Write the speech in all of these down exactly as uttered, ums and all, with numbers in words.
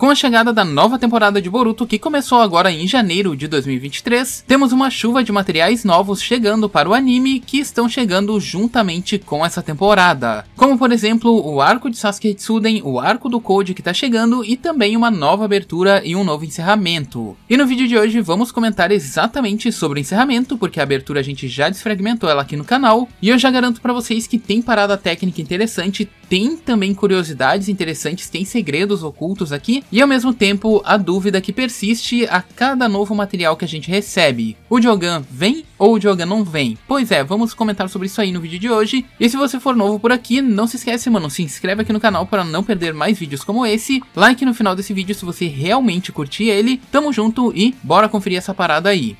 Com a chegada da nova temporada de Boruto, que começou agora em janeiro de dois mil e vinte e três, temos uma chuva de materiais novos chegando para o anime, que estão chegando juntamente com essa temporada. Como por exemplo, o arco de Sasuke Hitsuden, o arco do Code que tá chegando, e também uma nova abertura e um novo encerramento. E no vídeo de hoje vamos comentar exatamente sobre o encerramento, porque a abertura a gente já desfragmentou ela aqui no canal, e eu já garanto pra vocês que tem parada técnica interessante, tem também curiosidades interessantes, tem segredos ocultos aqui, e ao mesmo tempo a dúvida que persiste a cada novo material que a gente recebe. O Jogan vem ou o Jogan não vem? Pois é, vamos comentar sobre isso aí no vídeo de hoje. E se você for novo por aqui, não se esquece, mano, se inscreve aqui no canal para não perder mais vídeos como esse, like no final desse vídeo se você realmente curtir ele, tamo junto e bora conferir essa parada aí.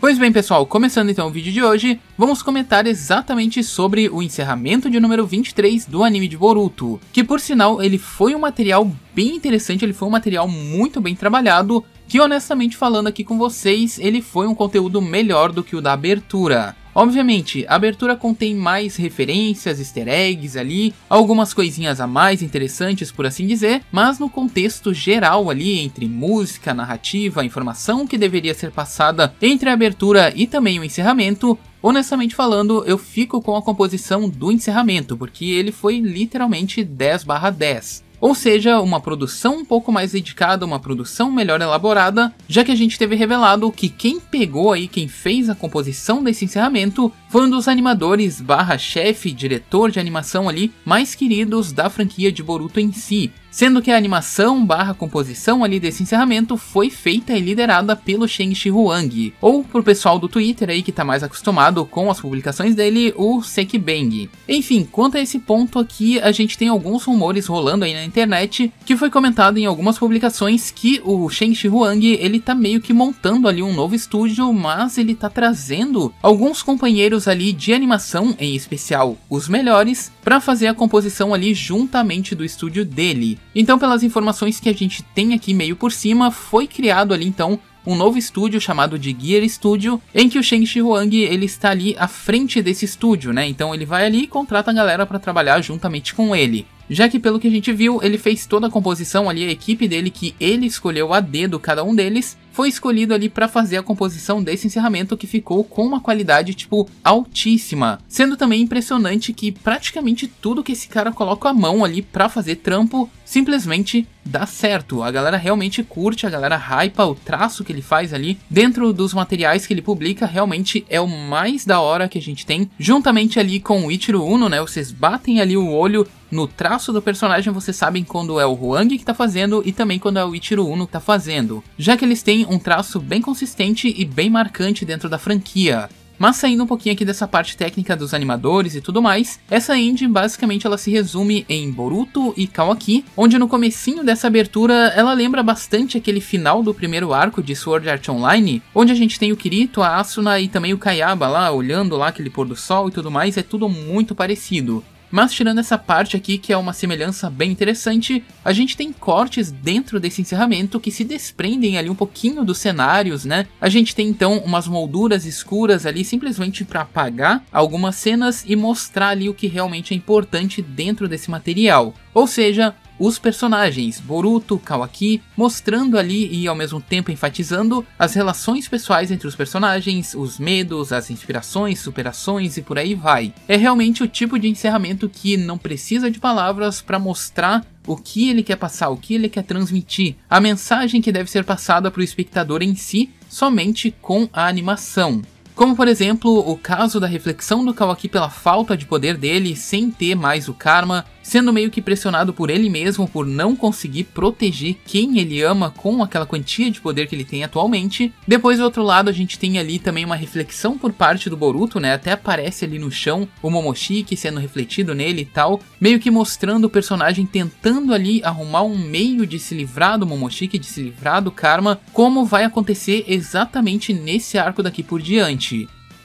Pois bem pessoal, começando então o vídeo de hoje, vamos comentar exatamente sobre o encerramento de número vinte e três do anime de Boruto, que por sinal ele foi um material bem interessante, ele foi um material muito bem trabalhado, que honestamente falando aqui com vocês, ele foi um conteúdo melhor do que o da abertura. Obviamente, a abertura contém mais referências, easter eggs ali, algumas coisinhas a mais interessantes por assim dizer, mas no contexto geral ali, entre música, narrativa, a informação que deveria ser passada entre a abertura e também o encerramento, honestamente falando, eu fico com a composição do encerramento, porque ele foi literalmente dez barra dez. Ou seja, uma produção um pouco mais dedicada, uma produção melhor elaborada, já que a gente teve revelado que quem pegou aí, quem fez a composição desse encerramento, foi um dos animadores barra chefe, diretor de animação ali, mais queridos da franquia de Boruto em si. Sendo que a animação barra composição ali desse encerramento foi feita e liderada pelo Shenichi Huang, ou pro pessoal do Twitter aí que tá mais acostumado com as publicações dele, o Sekibeng. Enfim, quanto a esse ponto aqui, a gente tem alguns rumores rolando aí na internet, que foi comentado em algumas publicações que o Shenichi Huang, ele tá meio que montando ali um novo estúdio, mas ele tá trazendo alguns companheiros ali de animação, em especial os melhores, pra fazer a composição ali juntamente do estúdio dele. Então, pelas informações que a gente tem aqui meio por cima, foi criado ali então um novo estúdio chamado de Gear Studio, em que o Shenichi Huang, ele está ali à frente desse estúdio, né? Então ele vai ali e contrata a galera para trabalhar juntamente com ele. Já que pelo que a gente viu, ele fez toda a composição ali, a equipe dele que ele escolheu a dedo, cada um deles, foi escolhido ali para fazer a composição desse encerramento que ficou com uma qualidade tipo altíssima. Sendo também impressionante que praticamente tudo que esse cara coloca a mão ali para fazer trampo, simplesmente dá certo. A galera realmente curte, a galera hypa, o traço que ele faz ali dentro dos materiais que ele publica realmente é o mais da hora que a gente tem. Juntamente ali com o Ichiro Uno, né, vocês batem ali o olho no traço do personagem, vocês sabem quando é o Huang que tá fazendo e também quando é o Ichiro Uno que tá fazendo, já que eles têm um traço bem consistente e bem marcante dentro da franquia. Mas saindo um pouquinho aqui dessa parte técnica dos animadores e tudo mais, essa ending basicamente ela se resume em Boruto e Kawaki, onde no comecinho dessa abertura ela lembra bastante aquele final do primeiro arco de Sword Art Online, onde a gente tem o Kirito, a Asuna e também o Kaiba lá, olhando lá aquele pôr do sol e tudo mais, é tudo muito parecido. Mas tirando essa parte aqui, que é uma semelhança bem interessante, a gente tem cortes dentro desse encerramento que se desprendem ali um pouquinho dos cenários, né? A gente tem então umas molduras escuras ali simplesmente para apagar algumas cenas e mostrar ali o que realmente é importante dentro desse material. Ou seja, os personagens Boruto, Kawaki, mostrando ali e ao mesmo tempo enfatizando as relações pessoais entre os personagens, os medos, as inspirações, superações e por aí vai. É realmente o tipo de encerramento que não precisa de palavras para mostrar o que ele quer passar, o que ele quer transmitir, a mensagem que deve ser passada para o espectador em si, somente com a animação. Como por exemplo, o caso da reflexão do Kawaki pela falta de poder dele sem ter mais o karma, sendo meio que pressionado por ele mesmo por não conseguir proteger quem ele ama com aquela quantia de poder que ele tem atualmente. Depois do outro lado a gente tem ali também uma reflexão por parte do Boruto, né, até aparece ali no chão o Momoshiki sendo refletido nele e tal, meio que mostrando o personagem tentando ali arrumar um meio de se livrar do Momoshiki, de se livrar do karma, como vai acontecer exatamente nesse arco daqui por diante.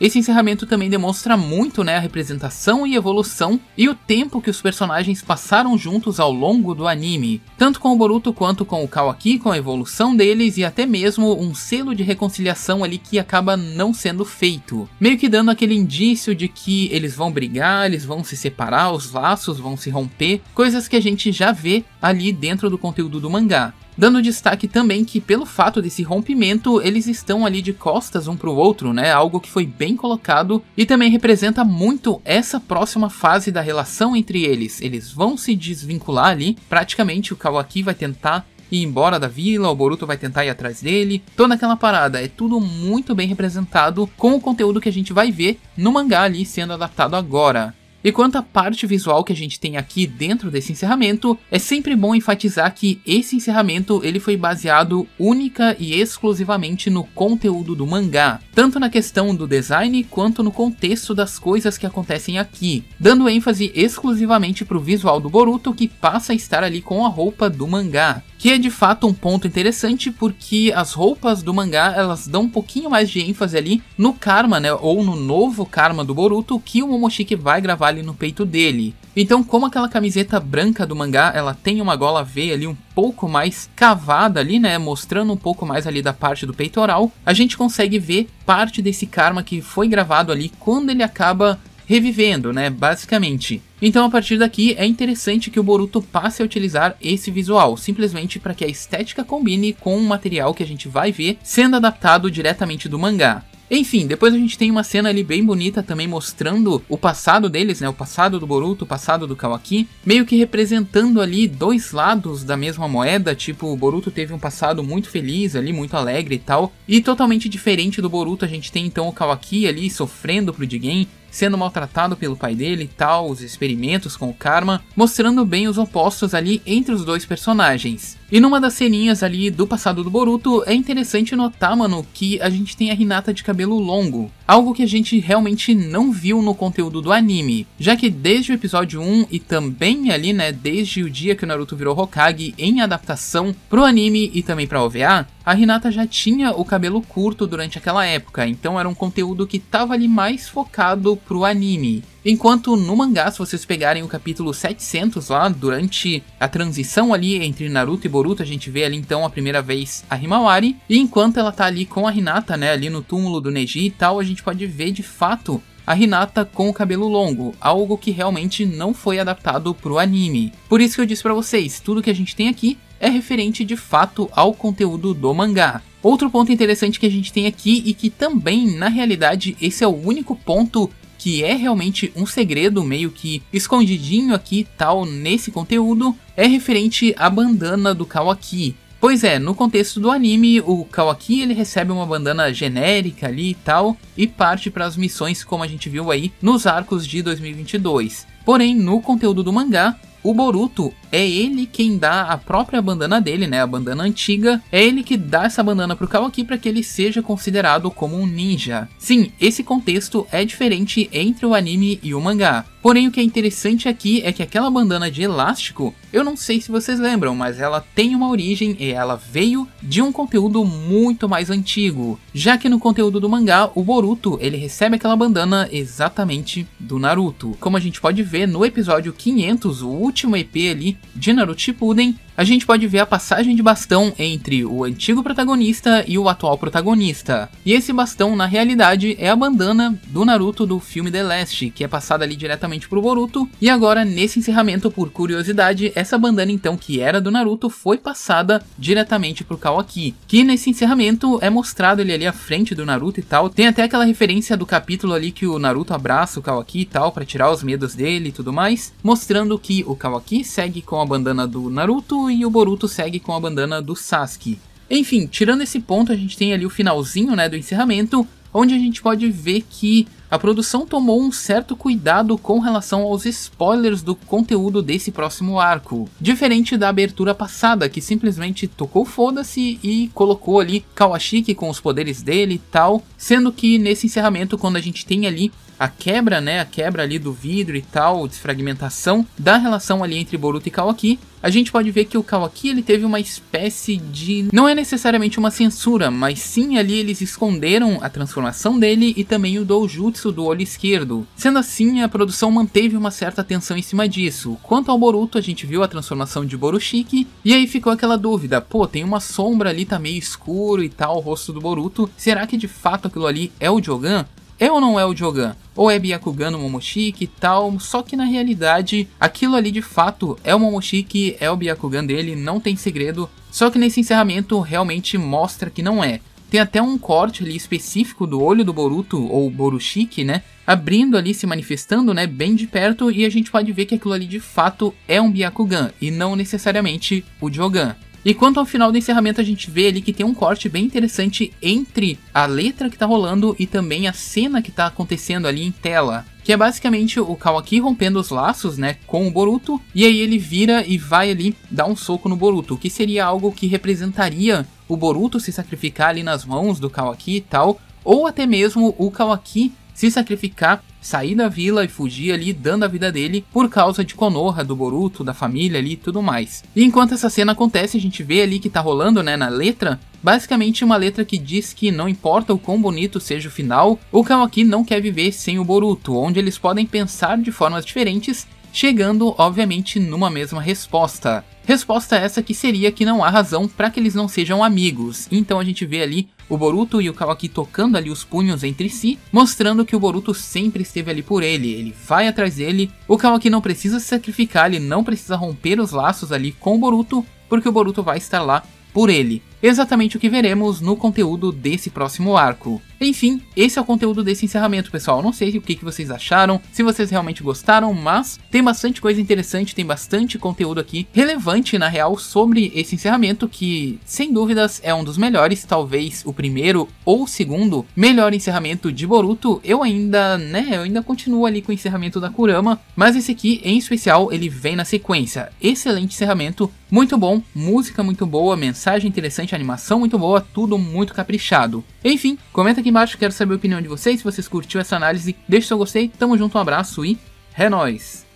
Esse encerramento também demonstra muito, né, a representação e evolução e o tempo que os personagens passaram juntos ao longo do anime, tanto com o Boruto quanto com o Kawaki, com a evolução deles e até mesmo um selo de reconciliação ali que acaba não sendo feito, meio que dando aquele indício de que eles vão brigar, eles vão se separar, os laços vão se romper, coisas que a gente já vê ali dentro do conteúdo do mangá. Dando destaque também que pelo fato desse rompimento, eles estão ali de costas um para o outro, né? Algo que foi bem colocado e também representa muito essa próxima fase da relação entre eles. Eles vão se desvincular ali, praticamente o Kawaki vai tentar ir embora da vila, o Boruto vai tentar ir atrás dele, toda aquela parada, é tudo muito bem representado com o conteúdo que a gente vai ver no mangá ali sendo adaptado agora. E quanto à parte visual que a gente tem aqui dentro desse encerramento, é sempre bom enfatizar que esse encerramento ele foi baseado única e exclusivamente no conteúdo do mangá, tanto na questão do design quanto no contexto das coisas que acontecem aqui, dando ênfase exclusivamente para o visual do Boruto que passa a estar ali com a roupa do mangá. Que é de fato um ponto interessante porque as roupas do mangá elas dão um pouquinho mais de ênfase ali no karma, né, ou no novo karma do Boruto que o Momoshiki vai gravar ali no peito dele. Então, como aquela camiseta branca do mangá, ela tem uma gola V ali um pouco mais cavada ali, né, mostrando um pouco mais ali da parte do peitoral, a gente consegue ver parte desse karma que foi gravado ali quando ele acaba revivendo, né, basicamente. Então a partir daqui é interessante que o Boruto passe a utilizar esse visual, simplesmente para que a estética combine com o material que a gente vai ver sendo adaptado diretamente do mangá. Enfim, depois a gente tem uma cena ali bem bonita também mostrando o passado deles, né? O passado do Boruto, o passado do Kawaki, meio que representando ali dois lados da mesma moeda, tipo, o Boruto teve um passado muito feliz ali, muito alegre e tal, e totalmente diferente do Boruto, a gente tem então o Kawaki ali sofrendo pro Jigen, sendo maltratado pelo pai dele e tal, os experimentos com o karma, mostrando bem os opostos ali entre os dois personagens. E numa das ceninhas ali do passado do Boruto, é interessante notar, mano, que a gente tem a Hinata de cabelo longo, algo que a gente realmente não viu no conteúdo do anime, já que desde o episódio um e também ali, né, desde o dia que o Naruto virou Hokage em adaptação pro anime e também pra O V A, a Hinata já tinha o cabelo curto durante aquela época, então era um conteúdo que tava ali mais focado pro anime. Enquanto no mangá, se vocês pegarem o capítulo setecentos lá, durante a transição ali entre Naruto e Boruto, a gente vê ali então a primeira vez a Himawari, e enquanto ela tá ali com a Hinata, né, ali no túmulo do Neji e tal, a gente pode ver de fato a Hinata com o cabelo longo, algo que realmente não foi adaptado pro anime. Por isso que eu disse pra vocês, tudo que a gente tem aqui é referente de fato ao conteúdo do mangá. Outro ponto interessante que a gente tem aqui e que também, na realidade, esse é o único ponto que é realmente um segredo meio que escondidinho aqui tal nesse conteúdo, é referente à bandana do Kawaki. Pois é, no contexto do anime, o Kawaki ele recebe uma bandana genérica ali e tal, e parte para as missões como a gente viu aí nos arcos de dois mil e vinte e dois. Porém, no conteúdo do mangá, o Boruto é ele quem dá a própria bandana dele, né, a bandana antiga, é ele que dá essa bandana pro Kawaki para que ele seja considerado como um ninja. Sim, esse contexto é diferente entre o anime e o mangá. Porém, o que é interessante aqui é que aquela bandana de elástico, eu não sei se vocês lembram, mas ela tem uma origem e ela veio de um conteúdo muito mais antigo, já que no conteúdo do mangá, o Boruto ele recebe aquela bandana exatamente do Naruto. Como a gente pode ver no episódio quinhentos, o último E P ali de Naruto Shippuden, a gente pode ver a passagem de bastão entre o antigo protagonista e o atual protagonista. E esse bastão, na realidade, é a bandana do Naruto do filme The Last, que é passada ali diretamente pro Boruto. E agora, nesse encerramento, por curiosidade, essa bandana então que era do Naruto foi passada diretamente pro Kawaki, que nesse encerramento é mostrado ele ali à frente do Naruto e tal. Tem até aquela referência do capítulo ali que o Naruto abraça o Kawaki e tal, pra tirar os medos dele e tudo mais, mostrando que o Kawaki segue com a bandana do Naruto e o Boruto segue com a bandana do Sasuke. Enfim, tirando esse ponto, a gente tem ali o finalzinho, né, do encerramento, onde a gente pode ver que a produção tomou um certo cuidado com relação aos spoilers do conteúdo desse próximo arco, diferente da abertura passada, que simplesmente tocou foda-se e colocou ali Kawashiki com os poderes dele e tal, sendo que nesse encerramento, quando a gente tem ali a quebra, né, a quebra ali do vidro e tal, desfragmentação da relação ali entre Boruto e Kawaki, a gente pode ver que o Kawaki ele teve uma espécie de, não é necessariamente uma censura, mas sim ali eles esconderam a transformação dele e também o doujutsu do olho esquerdo. Sendo assim, a produção manteve uma certa tensão em cima disso. Quanto ao Boruto, a gente viu a transformação de Borushiki, e aí ficou aquela dúvida, pô, tem uma sombra ali, tá meio escuro e tal, o rosto do Boruto, será que de fato aquilo ali é o Jogan? É ou não é o Jogan? Ou é Byakugan no Momoshiki e tal, só que na realidade aquilo ali de fato é o Momoshiki, é o Byakugan dele, não tem segredo, só que nesse encerramento realmente mostra que não é. Tem até um corte ali específico do olho do Boruto, ou Borushiki, né, abrindo ali, se manifestando, né, bem de perto, e a gente pode ver que aquilo ali de fato é um Byakugan, e não necessariamente o Jogan. E quanto ao final do encerramento, a gente vê ali que tem um corte bem interessante entre a letra que tá rolando e também a cena que tá acontecendo ali em tela, que é basicamente o Kawaki rompendo os laços, né, com o Boruto, e aí ele vira e vai ali dar um soco no Boruto, que seria algo que representaria o Boruto se sacrificar ali nas mãos do Kawaki e tal, ou até mesmo o Kawaki se sacrificar, sair da vila e fugir ali, dando a vida dele por causa de Konoha, do Boruto, da família ali e tudo mais. E enquanto essa cena acontece, a gente vê ali que tá rolando, né, na letra, basicamente uma letra que diz que não importa o quão bonito seja o final, o Kawaki não quer viver sem o Boruto, onde eles podem pensar de formas diferentes, chegando, obviamente, numa mesma resposta. Resposta essa que seria que não há razão para que eles não sejam amigos. Então a gente vê ali o Boruto e o Kawaki tocando ali os punhos entre si, mostrando que o Boruto sempre esteve ali por ele, ele vai atrás dele, o Kawaki não precisa se sacrificar, ele não precisa romper os laços ali com o Boruto, porque o Boruto vai estar lá por ele. Exatamente o que veremos no conteúdo desse próximo arco. Enfim, esse é o conteúdo desse encerramento, pessoal. Não sei o que vocês acharam, se vocês realmente gostaram, mas tem bastante coisa interessante, tem bastante conteúdo aqui relevante, na real, sobre esse encerramento, que, sem dúvidas, é um dos melhores, talvez o primeiro ou o segundo melhor encerramento de Boruto. Eu ainda, né, eu ainda continuo ali com o encerramento da Kurama, mas esse aqui, em especial, ele vem na sequência. Excelente encerramento, muito bom, música muito boa, mensagem interessante, animação muito boa, tudo muito caprichado. Enfim, comenta aqui embaixo, quero saber a opinião de vocês, se vocês curtiram essa análise, deixa o seu gostei, tamo junto, um abraço e é nóis!